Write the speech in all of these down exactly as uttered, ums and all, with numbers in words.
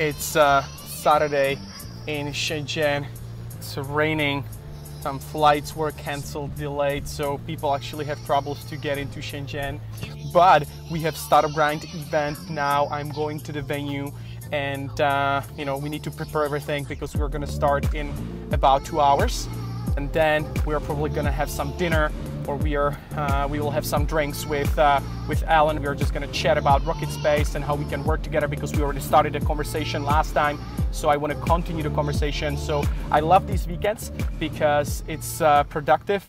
It's uh, Saturday in Shenzhen. It's raining. Some flights were canceled, delayed, so people actually have troubles to get into Shenzhen. But we have Startup Grind event now. I'm going to the venue, and uh, you know, we need to prepare everything because we're gonna start in about two hours, and then we're probably gonna have some dinner, or we are uh, we will have some drinks with uh, with Allan. We are just gonna chat about RocketSpace and how we can work together because we already started a conversation last time. So I want to continue the conversation. So I love these weekends because it's uh, productive.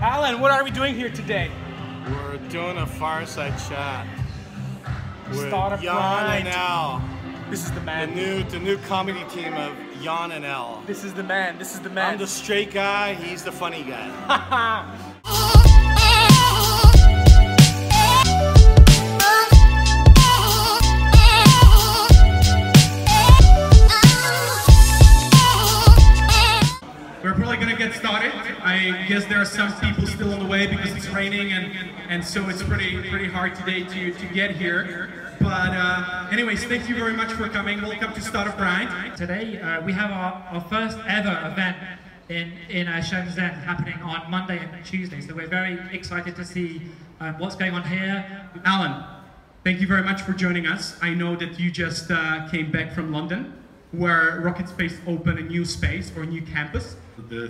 Allan, what are we doing here today? We're doing a fireside chat. With Startup Jan and Al. This is the man. The new, the new comedy team of Jan and Al. This is the man, this is the man. I'm the straight guy, he's the funny guy. We're probably gonna get started. I guess there are some people still on the way because it's raining and, and so it's pretty, pretty hard today to, to get here. But uh, anyways, thank you very much for coming. Welcome to Startup Grind. Today uh, we have our, our first ever event in, in uh, Shenzhen happening on Monday and Tuesday. So we're very excited to see um, what's going on here. Allan, thank you very much for joining us. I know that you just uh, came back from London, where RocketSpace opened a new space or a new campus.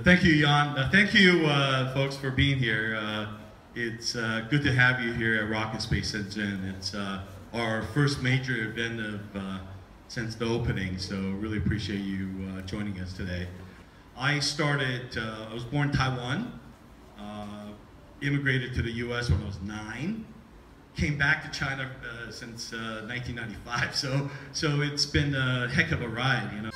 Thank you, Jan. Uh, thank you, uh, folks, for being here. Uh, it's uh, good to have you here at RocketSpace Shenzhen. It's uh, our first major event of, uh, since the opening, so really appreciate you uh, joining us today. I started, uh, I was born in Taiwan, uh, immigrated to the U S when I was nine, came back to China uh, since uh, nineteen ninety-five, so, so it's been a heck of a ride, you know.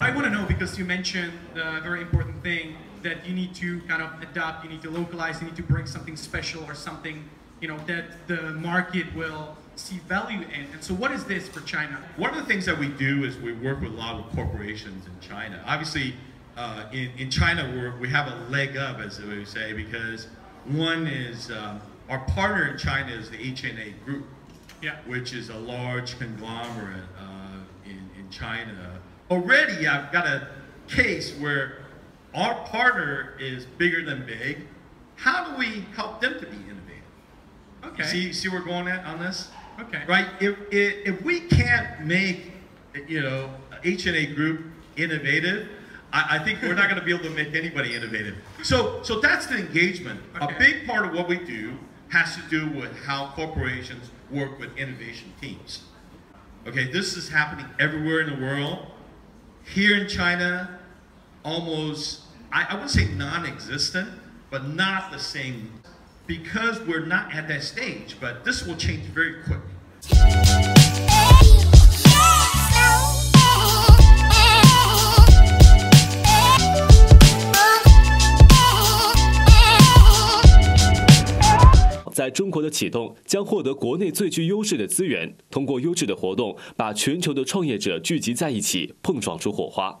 I want to know, because you mentioned the very important thing that you need to kind of adapt, you need to localize, you need to bring something special or something, you know, that the market will see value in. And so what is this for China? One of the things that we do is we work with a lot of corporations in China. Obviously, uh, in, in China, we're, we have a leg up, as we say, because one is um, our partner in China is the H N A Group, yeah, which is a large conglomerate uh, in, in China. Already, I've got a case where our partner is bigger than big. How do we help them to be innovative? Okay. See, see where we're going at on this? Okay. Right? If, if, if we can't make, you know, H N A Group innovative, I, I think we're not going to be able to make anybody innovative. So, so that's the engagement. Okay. A big part of what we do has to do with how corporations work with innovation teams. Okay, this is happening everywhere in the world. Here in China, almost, I, I wouldn't say non-existent, but not the same, because we're not at that stage, but this will change very quickly.在中国的启动将获得国内最具优势的资源，通过优质的活动，把全球的创业者聚集在一起，碰撞出火花。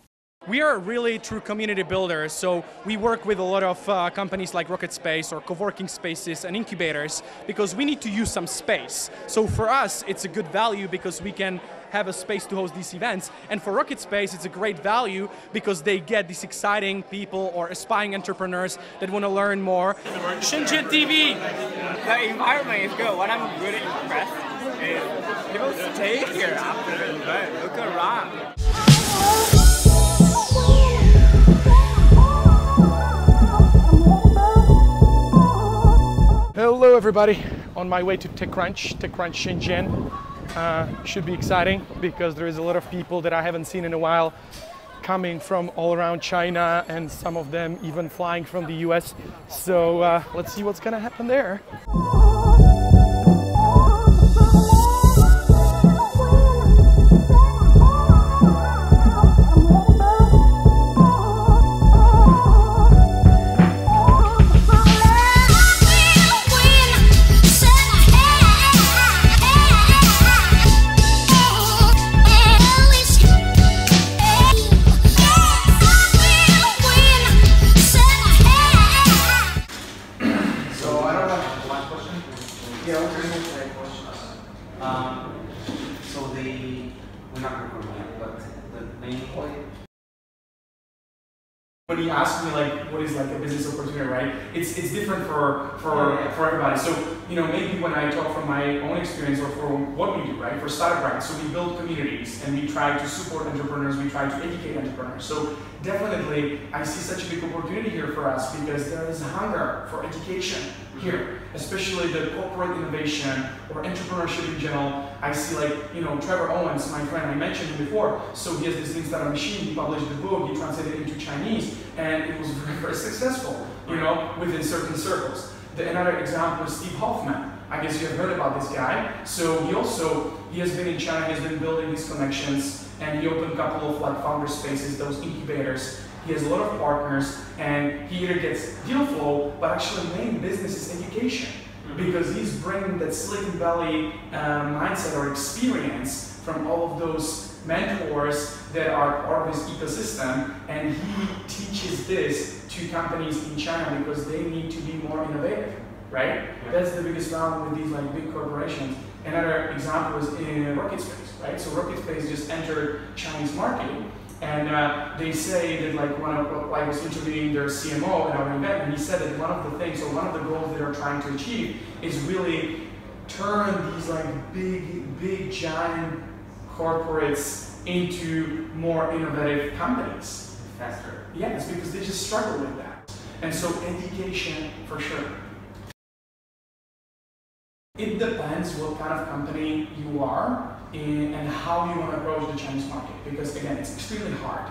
We are really true community builders, so we work with a lot of uh, companies like RocketSpace or co-working spaces and incubators because we need to use some space. So for us, it's a good value because we can have a space to host these events. And for RocketSpace, it's a great value because they get these exciting people or aspiring entrepreneurs that want to learn more. Shenzhen T V! The environment is good. What I'm really impressed is people stay here after the event. Look around. Hello everybody, on my way to TechCrunch, TechCrunch Shenzhen. Uh, should be exciting because there is a lot of people that I haven't seen in a while coming from all around China, and some of them even flying from the U S. So uh, let's see what's gonna happen there. when you ask me like what is like a business opportunity, right? It's it's different for for, yeah, yeah. for everybody. So you know maybe when I talk from my own experience or for what we do, right? For Startup Grind, so we build communities and we try to support entrepreneurs, we try to educate entrepreneurs. So definitely I see such a big opportunity here for us because there is hunger for education here, especially the corporate innovation or entrepreneurship in general. I see like, you know, Trevor Owens, my friend, I mentioned him before. So he has this Lean Startup Machine, he published the book, he translated it into Chinese, and it was very, very successful, you know, within certain circles. The, another example is Steve Hoffman. I guess you have heard about this guy. So he also, he has been in China, he has been building these connections, and he opened a couple of like founder spaces, those incubators. He has a lot of partners, and he either gets deal flow, but actually main business is education, because he's bringing that Silicon Valley uh, mindset or experience from all of those mentors that are part of his ecosystem, and he teaches this to companies in China because they need to be more innovative, right? That's the biggest problem with these like big corporations. Another example is in RocketSpace, right? So RocketSpace just entered Chinese market. And uh, they say that like one of, I was interviewing their C M O at our event, and he said that one of the things or one of the goals they are trying to achieve is really turn these like big, big, giant corporates into more innovative companies. Faster. Yes, because they just struggle with that. And so education for sure. It depends what kind of company you are in and how you want to approach the Chinese market, because again, it's extremely hard.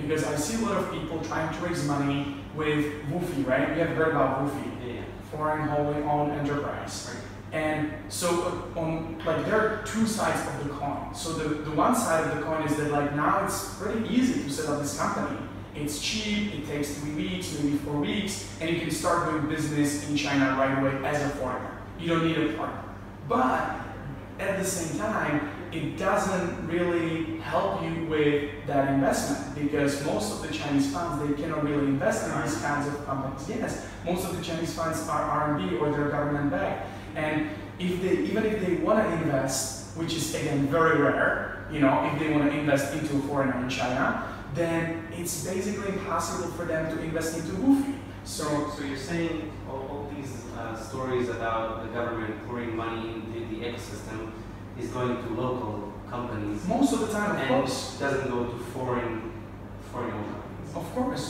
Because I see a lot of people trying to raise money with W F O E, right? You have heard about W F O E, yeah. Foreign Wholly Owned Enterprise. Right. And so, on, like, there are two sides of the coin. So the, the one side of the coin is that like now it's pretty easy to set up this company. It's cheap. It takes three weeks, maybe four weeks, and you can start doing business in China right away as a foreigner. You don't need a partner. But at the same time, it doesn't really help you with that investment because most of the Chinese funds, they cannot really invest in these kinds of companies. Yes, most of the Chinese funds are R M B or they're government backed. And if they, even if they want to invest, which is again very rare, you know, if they want to invest into a foreigner in China, then it's basically impossible for them to invest into W F O E. So, so you're saying all, all these uh, stories about the government pouring money into the ecosystem is going to local companies most of the time, of course, doesn't go to foreign foreign companies. Of course,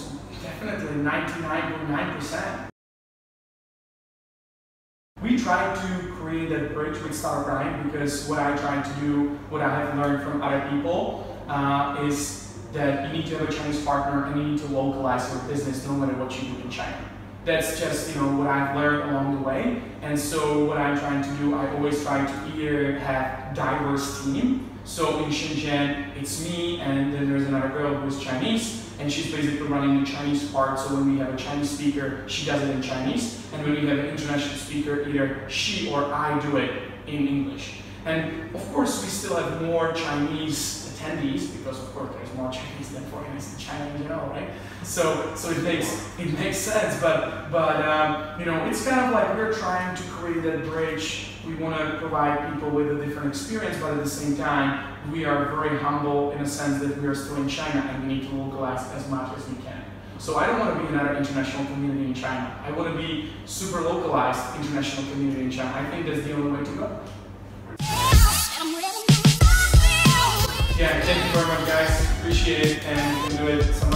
definitely ninety-nine point nine percent. We try to create that bridge with Startup Grind because what I try to do, what I have learned from other people, uh, is that you need to have a Chinese partner and you need to localize your business no matter what you do in China. That's just, you know, what I've learned along the way. And so what I'm trying to do, I always try to either have diverse team. So in Shenzhen, it's me, and then there's another girl who's Chinese, and she's basically running the Chinese part. So when we have a Chinese speaker, she does it in Chinese. And when we have an international speaker, either she or I do it in English. And of course, we still have more Chinese attendees because, of course, there's more Chinese than foreigners in China in general, right? So, so it makes it makes sense. But, but um, you know, it's kind of like we're trying to create that bridge. We want to provide people with a different experience, but at the same time, we are very humble in a sense that we are still in China and we need to localize as much as we can. So I don't want to be another international community in China. I want to be super localized international community in China. I think that's the only way to go. Yeah, thank you very much, guys. Appreciate it and enjoy it.